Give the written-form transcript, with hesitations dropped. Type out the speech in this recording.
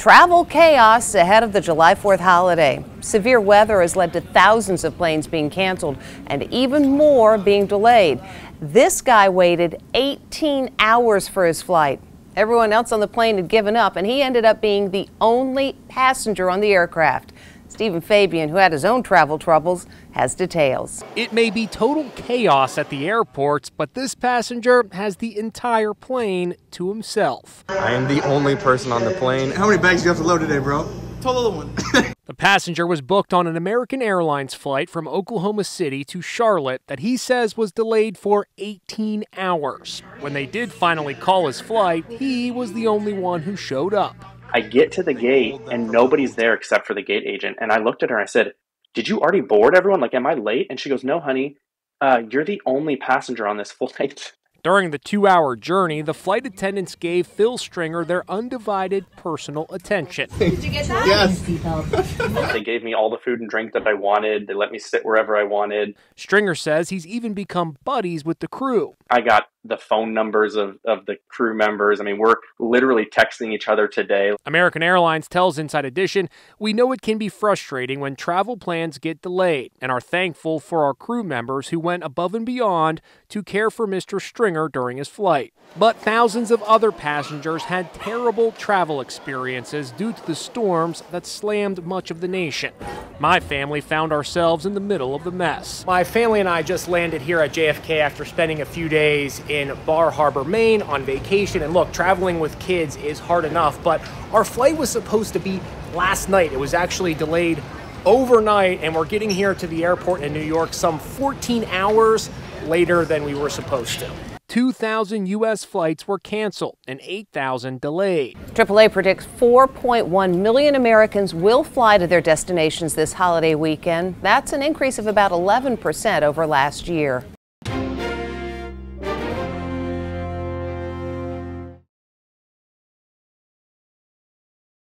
Travel chaos ahead of the July 4th holiday. Severe weather has led to thousands of planes being canceled and even more being delayed. This guy waited 18 hours for his flight. Everyone else on the plane had given up, and he ended up being the only passenger on the aircraft. Steven Fabian, who had his own travel troubles, has details. It may be total chaos at the airports, but this passenger has the entire plane to himself. I am the only person on the plane. How many bags do you have to load today, bro? Total one. The passenger was booked on an American Airlines flight from Oklahoma City to Charlotte that he says was delayed for 18 hours. When they did finally call his flight, he was the only one who showed up. I get to the gate and nobody's there except for the gate agent. And I looked at her and I said, "Did you already board everyone? Like, am I late?" And she goes, "No, honey, you're the only passenger on this flight." During the 2-hour journey, the flight attendants gave Phil Stringer their undivided personal attention. Did you get that? Yes. They gave me all the food and drink that I wanted. They let me sit wherever I wanted. Stringer says he's even become buddies with the crew. I got the phone numbers of the crew members. I mean, we're literally texting each other today. American Airlines tells Inside Edition, "We know it can be frustrating when travel plans get delayed and are thankful for our crew members who went above and beyond to care for Mr. Stringer during his flight." But thousands of other passengers had terrible travel experiences due to the storms that slammed much of the nation. My family found ourselves in the middle of the mess. My family and I just landed here at JFK after spending a few days in Bar Harbor, Maine on vacation. And look, traveling with kids is hard enough, but our flight was supposed to be last night. It was actually delayed overnight, and we're getting here to the airport in New York some 14 hours later than we were supposed to. 2,000 U.S. flights were canceled and 8,000 delayed. AAA predicts 4.1 million Americans will fly to their destinations this holiday weekend. That's an increase of about 11% over last year.